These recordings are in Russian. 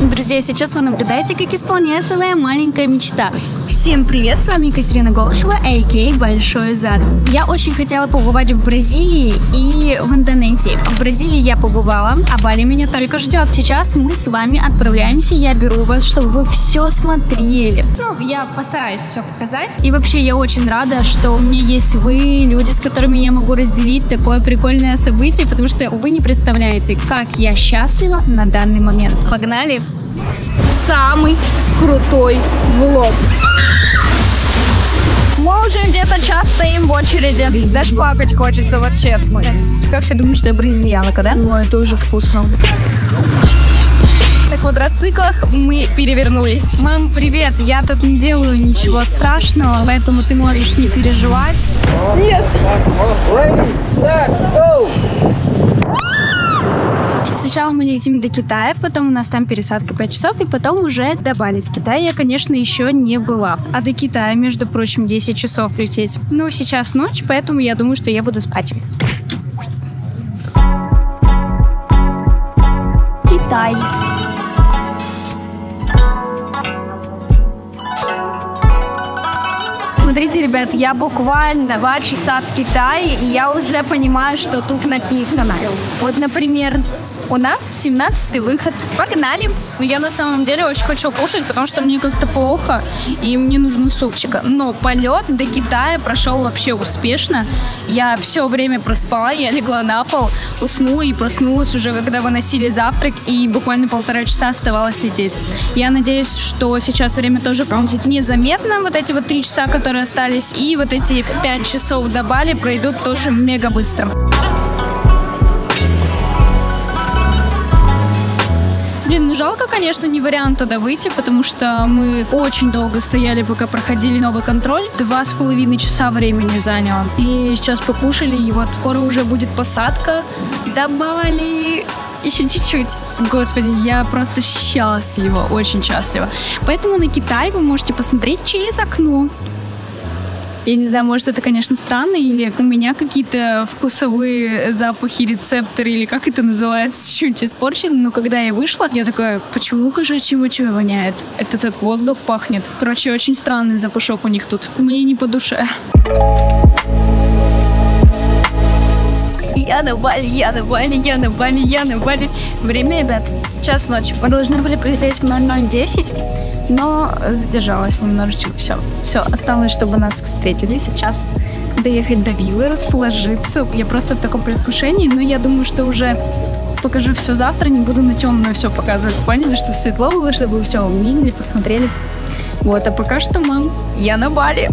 Друзья, сейчас вы наблюдаете, как исполняется моя маленькая мечта. Всем привет, с вами Екатерина Голышева, а.к.а. Большой Зад. Я очень хотела побывать в Бразилии и в Индонезии. В Бразилии я побывала, а Бали меня только ждет. Сейчас мы с вами отправляемся, я беру вас, чтобы вы все смотрели. Ну, я постараюсь все показать. И вообще, я очень рада, что у меня есть вы, люди, с которыми я могу разделить такое прикольное событие, потому что вы не представляете, как я счастлива на данный момент. Погнали! Самый крутой влог. Мы уже где-то час стоим в очереди. Даже плакать хочется, вот честно. Как все думают, что я бразильянка, да? Ну, это уже вкусно. На квадроциклах мы перевернулись. Мам, привет, я тут не делаю ничего страшного, поэтому ты можешь не переживать. Нет! Сначала мы летим до Китая, потом у нас там пересадка 5 часов, и потом уже до Бали. В Китае я, конечно, еще не была. А до Китая, между прочим, 10 часов лететь. Ну, сейчас ночь, поэтому я думаю, что я буду спать. Китай. Смотрите, ребят, я буквально 2 часа в Китае, и я уже понимаю, что тут написано. Вот, например, у нас 17-й выход. Погнали! Но я на самом деле очень хочу кушать, потому что мне как-то плохо, и мне нужно супчика. Но полет до Китая прошел вообще успешно. Я все время проспала, я легла на пол, уснула и проснулась уже, когда выносили завтрак, и буквально 1,5 часа оставалось лететь. Я надеюсь, что сейчас время тоже пролетит незаметно. Вот эти вот 3 часа, которые остались, и вот эти 5 часов до Бали пройдут тоже мега быстро. Блин, ну жалко, конечно, не вариант туда выйти, потому что мы очень долго стояли, пока проходили новый контроль. 2,5 часа времени заняло. И сейчас покушали, и вот скоро уже будет посадка. До Бали! Еще чуть-чуть. Господи, я просто счастлива, очень счастлива. Поэтому на Китай вы можете посмотреть через окно. Я не знаю, может, это, конечно, странно, или у меня какие-то вкусовые запахи, рецепторы, или как это называется, чуть испорчены. Но когда я вышла, я такая, почему кошачье мочой воняет? Это так воздух пахнет. Короче, очень странный запашок у них тут. Мне не по душе. Я на Бали, я на Бали, я на Бали, я на Бали. Время, ребят, час ночи. Мы должны были прилететь в 00:10. Но задержалась немножечко, все, осталось, чтобы нас встретили. Сейчас доехать до виллы, расположиться. Я просто в таком предвкушении, но я думаю, что уже покажу все завтра, не буду на темную все показывать. Поняли, что светло было, чтобы вы все увидели, посмотрели. Вот, а пока что, мам, я на Бали.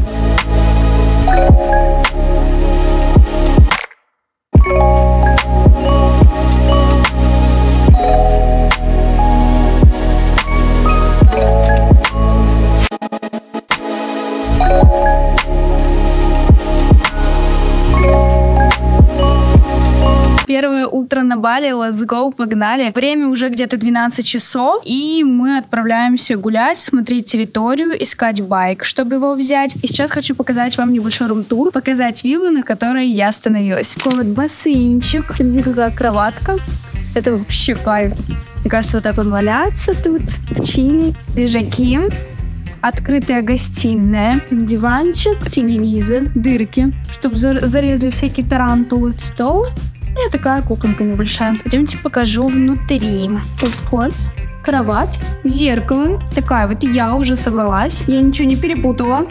Первое утро на Бали, let's go, погнали. Время уже где-то 12 часов, и мы отправляемся гулять, смотреть территорию, искать байк, чтобы его взять. И сейчас хочу показать вам небольшой рум-тур, показать виллу, на которой я остановилась. Такой вот бассейнчик, какая кроватка, это вообще кайф. Мне кажется, вот так вот валяться тут, чилить, лежаки. Открытая гостиная, диванчик, телевизор, дырки, чтобы залезли всякие тарантулы, стол. И такая кухонка небольшая. Пойдемте покажу внутри. Тут вход, кровать, зеркало. Такая вот я уже собралась. Я ничего не перепутала.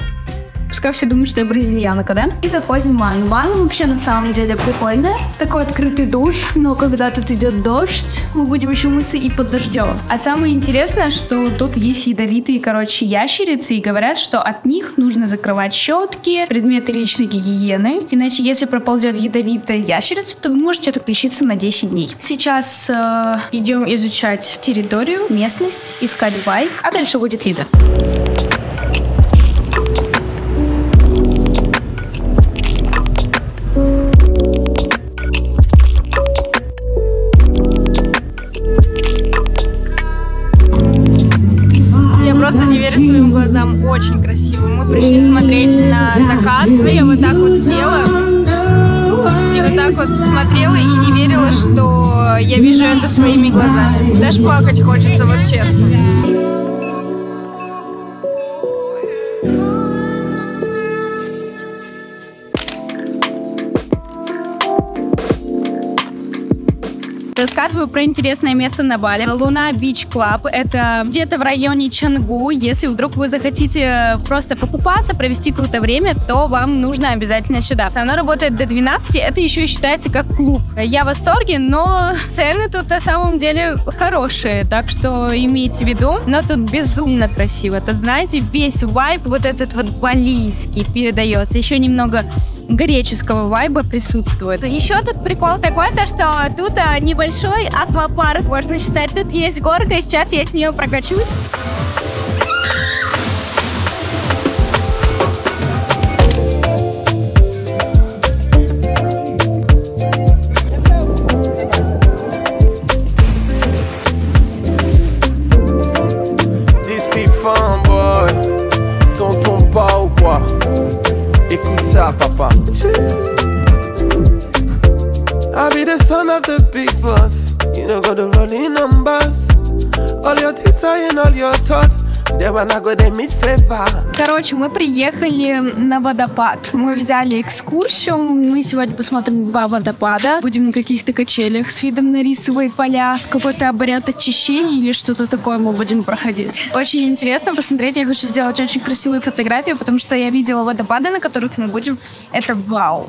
Пускай все думают, что я бразильянка, да? И заходим в ванну. Ванна вообще на самом деле прикольная. Такой открытый душ, но когда тут идет дождь, мы будем еще мыться и под дождем. А самое интересное, что тут есть ядовитые, короче, ящерицы, и говорят, что от них нужно закрывать щетки, предметы личной гигиены. Иначе, если проползет ядовитая ящерица, то вы можете отключиться на 10 дней. Сейчас идем изучать территорию, местность, искать байк, а дальше будет видно. Очень красиво. Мы пришли смотреть на закат, я вот так вот села. И вы вот так вот смотрела и не верила, что я вижу это своими глазами. Даже плакать хочется, вот честно. Рассказываю про интересное место на Бали. Луна Beach Club. Это где-то в районе Чангу. Если вдруг вы захотите просто покупаться, провести крутое время, то вам нужно обязательно сюда. Оно работает до 12. Это еще и считается как клуб. Я в восторге, но цены тут на самом деле хорошие. Так что имейте в виду. Но тут безумно красиво. Тут, знаете, весь вайб вот этот вот балийский передается. Еще немного греческого вайба присутствует. Еще тут прикол такой, то что тут небольшой аквапарк, можно считать. Тут есть горка, и сейчас я с нее прокачусь. Papa. I be the son of the big boss. You know got the rolling numbers. All your desire and all your thoughts. Короче, мы приехали на водопад. Мы взяли экскурсию. Мы сегодня посмотрим два водопада. Будем на каких-то качелях с видом на рисовые поля. Какой-то обряд очищения или что-то такое мы будем проходить. Очень интересно посмотреть. Я хочу сделать очень красивые фотографии, потому что я видела водопады, на которых мы будем. Это вау!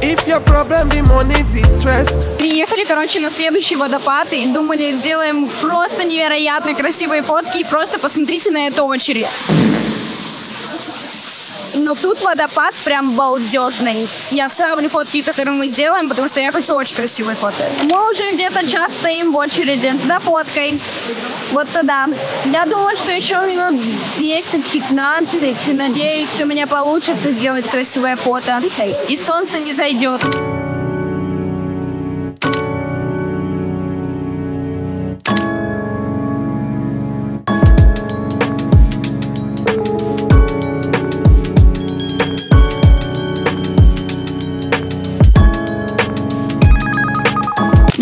If your problem be money, distress. Приехали, короче, на следующий водопад и думали, сделаем просто невероятно красивые фотки. И просто посмотрите на эту очередь. Но тут водопад прям балдежный. Я вставлю фотки, которые мы сделаем, потому что я хочу очень красивые фото. Мы уже где-то час стоим в очереди за фоткой. Вот туда. Я думаю, что еще минут 10-15. Надеюсь, у меня получится сделать красивое фото. И солнце не зайдет.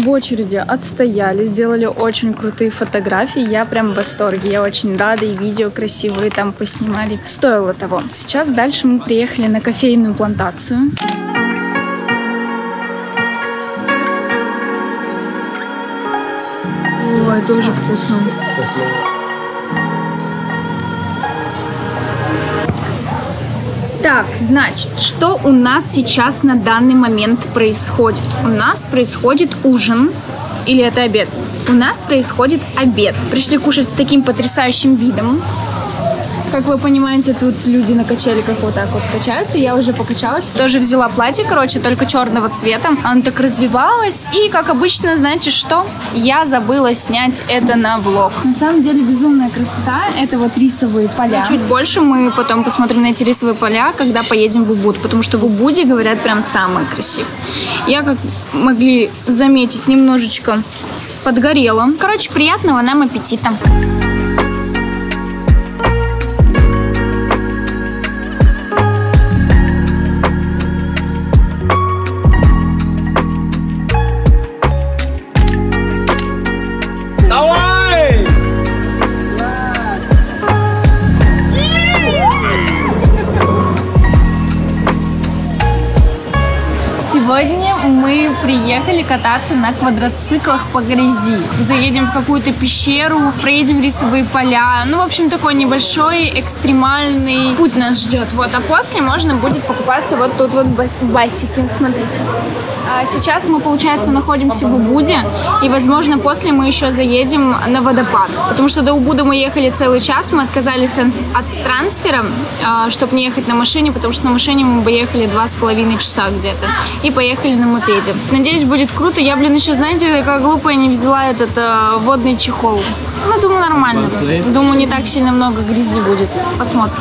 Очереди отстояли, сделали очень крутые фотографии, я прям в восторге, я очень рада, и видео красивые там поснимали, стоило того. Сейчас дальше мы приехали на кофейную плантацию. Ой, тоже вкусно. Так, значит, что у нас сейчас на данный момент происходит? У нас происходит ужин, или это обед? У нас происходит обед. Пришли кушать с таким потрясающим видом. Как вы понимаете, тут люди на качельках вот так вот качаются. Я уже покачалась. Тоже взяла платье, короче, только черного цвета. Оно так развивалось. И, как обычно, знаете что? Я забыла снять это на влог. На самом деле, безумная красота. Это вот рисовые поля. Чуть больше мы потом посмотрим на эти рисовые поля, когда поедем в Убуд. Потому что в Убуде, говорят, прям самое красивое. Я, как могли заметить, немножечко подгорела. Короче, приятного нам аппетита. Сегодня мы приехали кататься на квадроциклах по грязи. Заедем в какую-то пещеру, проедем рисовые поля. Ну, в общем, такой небольшой экстремальный путь нас ждет. Вот, а после можно будет покупаться вот тут вот в басике. Смотрите. А сейчас мы, получается, находимся в Убуде. И, возможно, после мы еще заедем на водопад. Потому что до Убуда мы ехали целый час. Мы отказались от трансфера, чтобы не ехать на машине. Потому что на машине мы бы ехали 2,5 часа где-то. И поехали на мопеде. Надеюсь, будет круто. Я, блин, еще, знаете, как глупо я не взяла этот водный чехол. Ну, думаю, нормально. Думаю, не так сильно много грязи будет. Посмотрим.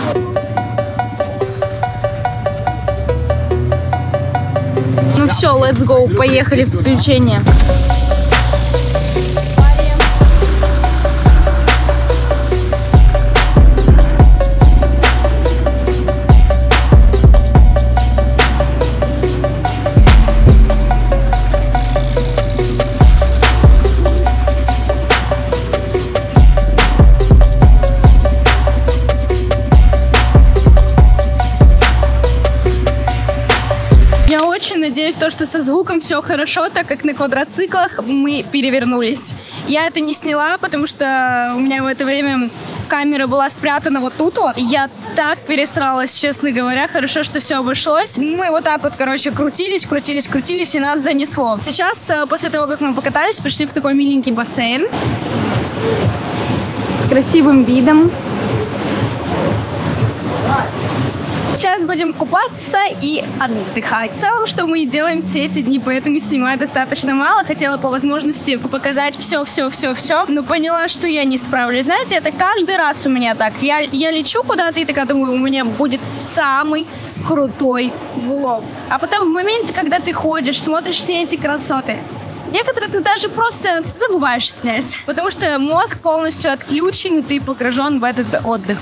Ну все, let's go. Поехали в приключения. надеюсь, то, что со звуком все хорошо, так как на квадроциклах мы перевернулись. Я это не сняла, потому что у меня в это время камера была спрятана вот тут вот. Я так пересралась, честно говоря. Хорошо, что все обошлось. Мы вот так вот, короче, крутились, крутились, крутились, и нас занесло. Сейчас, после того, как мы покатались, пришли в такой миленький бассейн с красивым видом. Сейчас будем купаться и отдыхать. В целом, что мы и делаем все эти дни, поэтому снимаю достаточно мало. Хотела по возможности показать все, но поняла, что я не справлюсь. Знаете, это каждый раз у меня так. Я лечу куда-то и такая думаю, у меня будет самый крутой влог. А потом в моменте, когда ты ходишь, смотришь все эти красоты, некоторые ты даже просто забываешь снять, потому что мозг полностью отключен, и ты погружен в этот отдых.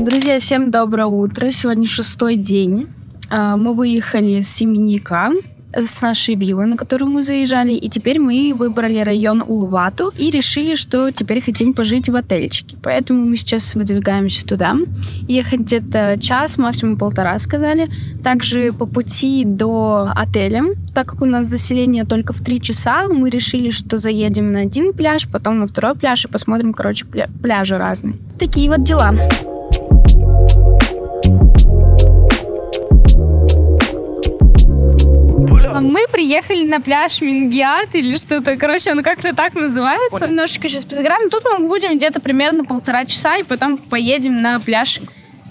Друзья, всем доброе утро. Сегодня 6-й день. Мы выехали с Семеньяка, с нашей виллы, на которую мы заезжали. И теперь мы выбрали район Улувату и решили, что теперь хотим пожить в отельчике. Поэтому мы сейчас выдвигаемся туда. Ехать где-то час, максимум полтора, сказали. Также по пути до отеля, так как у нас заселение только в 3 часа, мы решили, что заедем на один пляж, потом на второй пляж и посмотрим, короче, пляжи разные. Такие вот дела. Мы приехали на пляж Мингиат или что-то, короче, он как-то так называется. Понял. Немножечко сейчас позаграем. Тут мы будем где-то примерно полтора часа, и потом поедем на пляж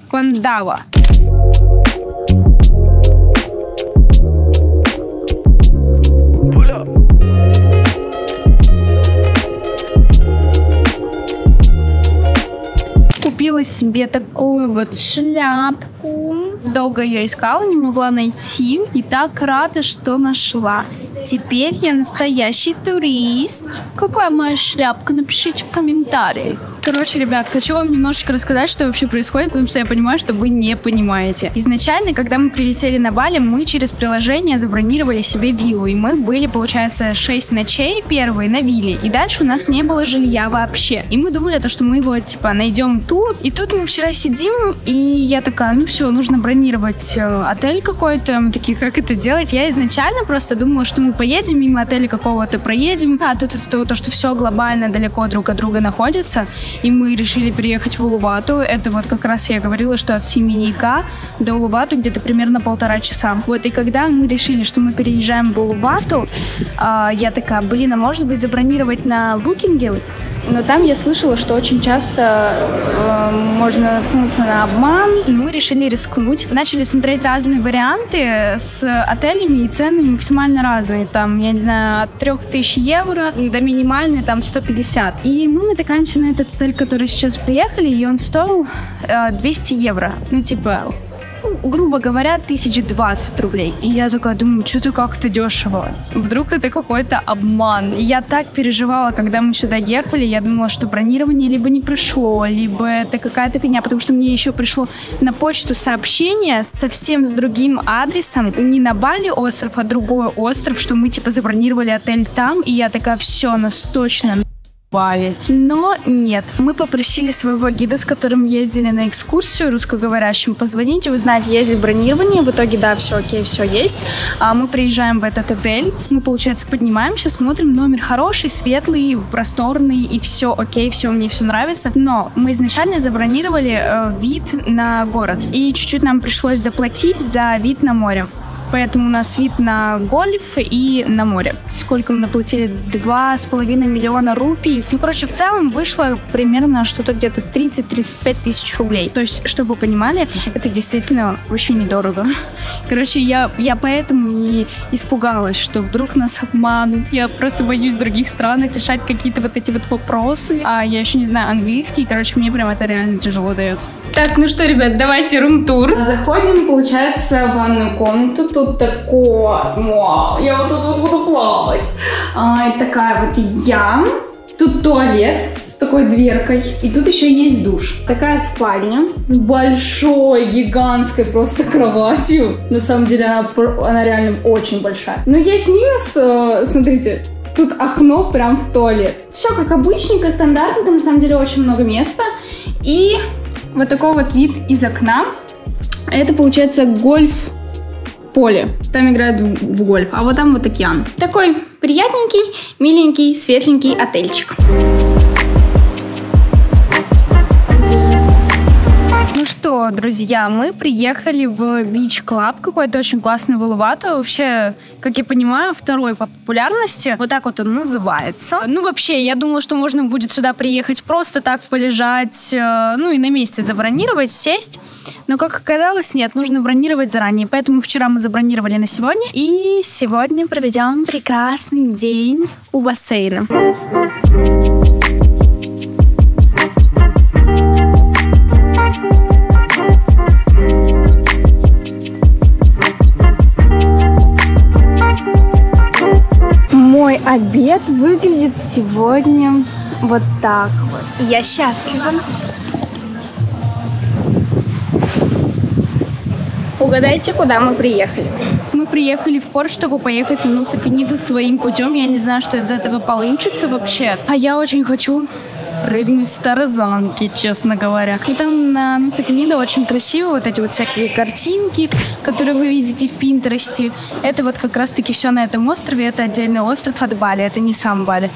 Пандава. Купила себе такую вот шляпку. Долго ее искала, не могла найти. И так рада, что нашла. Теперь я настоящий турист. Какая моя шляпка? Напишите в комментариях. Короче, ребят, хочу вам немножечко рассказать, что вообще происходит, потому что я понимаю, что вы не понимаете. Изначально, когда мы прилетели на Бали, мы через приложение забронировали себе виллу. И мы были, получается, 6 ночей первые на вилле. И дальше у нас не было жилья вообще. И мы думали, что мы его, типа, найдем тут. И тут мы вчера сидим, и я такая, ну все, нужно бронировать отель какой-то. Мы такие, как это делать? Я изначально просто думала, что мы поедем мимо отеля какого-то, проедем. А тут из-за того, что все глобально далеко друг от друга находится, и мы решили переехать в Улувату. Это вот как раз я говорила, что от Семеньяка до Улувату где-то примерно полтора часа. Вот, и когда мы решили, что мы переезжаем в Улувату, я такая, блин, а может быть забронировать на букинге? Но там я слышала, что очень часто можно наткнуться на обман. Мы решили рискнуть. Начали смотреть разные варианты с отелями, и цены максимально разные. Там, я не знаю, от 3000 евро до минимальной, там, 150. И мы натыкаемся на этот отель, который сейчас приехали, и он стоил 200 евро. Ну, типа, грубо говоря, 1020 рублей. И я такая думаю, что-то как-то дешево. Вдруг это какой-то обман. И я так переживала, когда мы сюда ехали. Я думала, что бронирование либо не пришло, либо это какая-то фигня. Потому что мне еще пришло на почту сообщение совсем с другим адресом. Не на Бали остров, а другой остров, что мы типа забронировали отель там. И я такая, все, нас точно... Но нет, мы попросили своего гида, с которым ездили на экскурсию, русскоговорящим, позвонить и узнать, есть ли бронирование. В итоге, да, все окей, все есть. Мы приезжаем в этот отель, мы, получается, поднимаемся, смотрим, номер хороший, светлый, просторный, и все окей, все, мне все нравится. Но мы изначально забронировали вид на город, и чуть-чуть нам пришлось доплатить за вид на море. Поэтому у нас вид на гольф и на море. Сколько мы наплатили? 2,5 миллиона рупий. Ну, короче, в целом вышло примерно что-то где-то 30-35 тысяч рублей. То есть, чтобы вы понимали, это действительно очень недорого. Короче, я поэтому и испугалась, что вдруг нас обманут. Я просто боюсь в других странах решать какие-то вот эти вот вопросы. А я еще не знаю английский, короче, мне прям это реально тяжело дается. Так, ну что, ребят, давайте рум-тур. Заходим, получается, в ванную комнату. Тут такое, вау, я вот тут вот буду плавать. Такая вот я. Тут туалет с такой дверкой. И тут еще есть душ. Такая спальня с большой, гигантской просто кроватью. На самом деле она реально очень большая. Но есть минус, смотрите. Тут окно прям в туалет. Все как обычненько, стандартно. Там на самом деле очень много места. И вот такой вот вид из окна. Это получается гольф-поле. Там играют в гольф, а вот там вот океан. Такой приятненький, миленький, светленький отельчик. Ну что, друзья, мы приехали в Beach Club, какой-то очень классный в Улувату. Вообще, как я понимаю, второй по популярности. Вот так вот он называется. Ну, вообще, я думала, что можно будет сюда приехать просто так полежать, ну и на месте забронировать, сесть. Но, как оказалось, нет, нужно бронировать заранее. Поэтому вчера мы забронировали на сегодня. И сегодня проведем прекрасный день у бассейна. Мой обед выглядит сегодня вот так вот. Я счастлива. Угадайте, куда мы приехали. Мы приехали в порт, чтобы поехать на Нуса-Пениду своим путем. Я не знаю, что из этого получится вообще. А я очень хочу прыгнуть с тарзанки, честно говоря. И там на Нуса-Пенида очень красиво вот эти вот всякие картинки, которые вы видите в Пинтересте. Это вот как раз-таки все на этом острове. Это отдельный остров от Бали, это не сам Бали.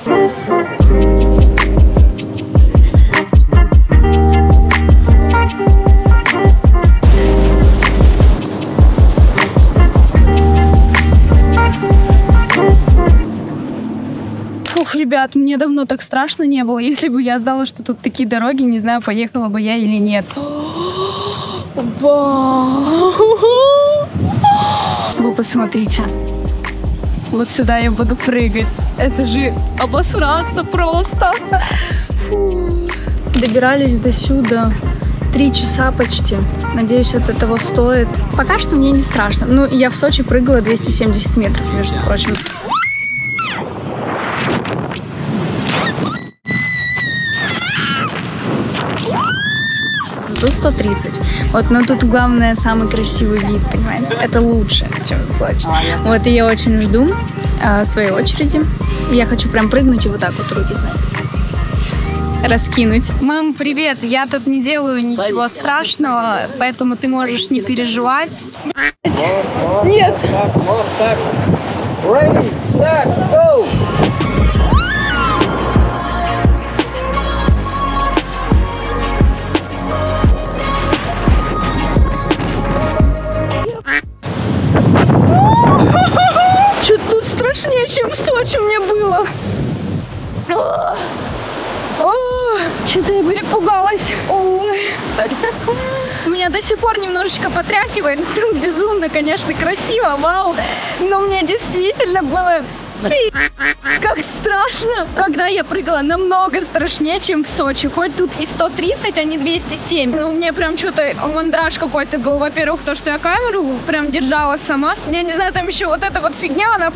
Ребят, мне давно так страшно не было. Если бы я знала, что тут такие дороги, не знаю, поехала бы я или нет. Вы посмотрите. Вот сюда я буду прыгать. Это же обосраться просто. Добирались до сюда 3 часа почти. Надеюсь, это того стоит. Пока что мне не страшно. Ну, я в Сочи прыгала 270 метров, между прочим. Тут 130. Вот, но тут главное самый красивый вид, понимаете? Это лучше, чем в Сочи. Вот, и я очень жду своей очереди. Я хочу прям прыгнуть и вот так вот руки, знаете, раскинуть. Мам, привет! Я тут не делаю ничего страшного, поэтому ты можешь не переживать. Нет! Страшнее, чем в Сочи мне было. Что-то я перепугалась. Ой. Меня до сих пор немножечко потряхивает. Тут безумно, конечно, красиво, вау. Но мне действительно было как страшно. Когда я прыгала, намного страшнее, чем в Сочи. Хоть тут и 130, а не 207. Ну, мне прям что-то мандраж какой-то был. Во-первых, то, что я камеру прям держала сама. Я не знаю, там еще вот эта вот фигня, она...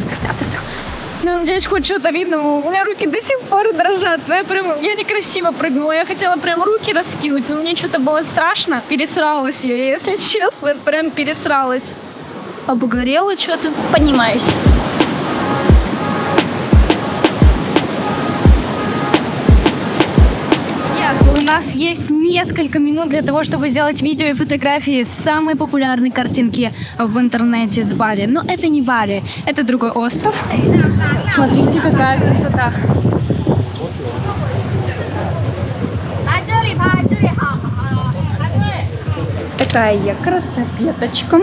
Ну, надеюсь, хоть что-то видно. У меня руки до сих пор дрожат. Я прям, я некрасиво прыгнула. Я хотела прям руки раскинуть, но мне что-то было страшно. Пересралась я, если честно. Прям пересралась. Обгорела что-то. Поднимаюсь. У нас есть несколько минут для того, чтобы сделать видео и фотографии самой популярной картинки в интернете с Бали. Но это не Бали, это другой остров. Смотрите, какая красота. Такая красопеточка.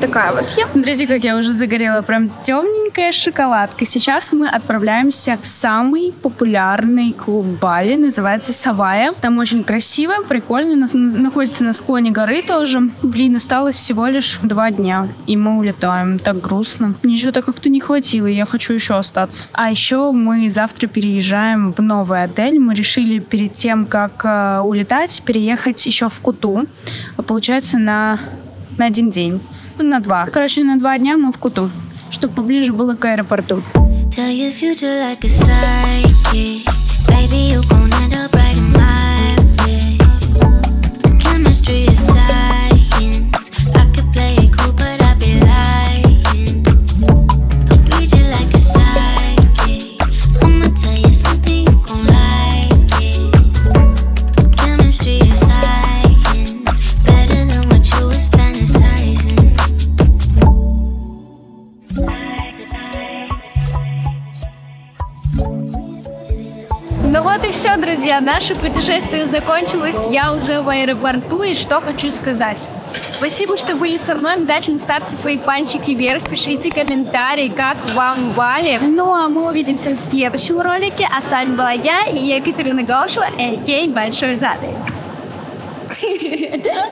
Такая вот я. Смотрите, как я уже загорела. Прям темненькая шоколадка. Сейчас мы отправляемся в самый популярный клуб Бали. Называется Савая. Там очень красиво, прикольно. Находится на склоне горы тоже. Блин, осталось всего лишь 2 дня. И мы улетаем. Так грустно. Мне что-то как-то не хватило. Я хочу еще остаться. А еще мы завтра переезжаем в новый отель. Мы решили перед тем, как улетать, переехать еще в Куту. Получается, на 1 день. Ну, на 2. Короче, на 2 дня мы в Куту, чтобы поближе было к аэропорту. и все, друзья. Наше путешествие закончилось. Я уже в аэропорту, и что хочу сказать. Спасибо, что были со мной. Обязательно ставьте свои пальчики вверх, пишите комментарии, как вам Бали. Ну, а мы увидимся в следующем ролике. А с вами была я, Екатерина Голышева, а.к.а. Большой Зад.